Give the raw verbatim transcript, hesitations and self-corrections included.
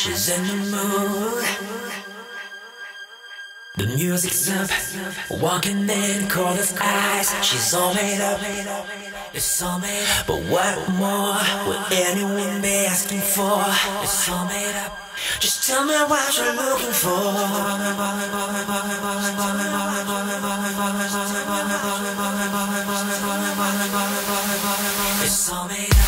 She's in the mood. The music's up, walking in cold as ice. She's all made up, it's all made up. But what more would anyone be asking for? It's all made up. Just tell me what you're looking for. It's all made up.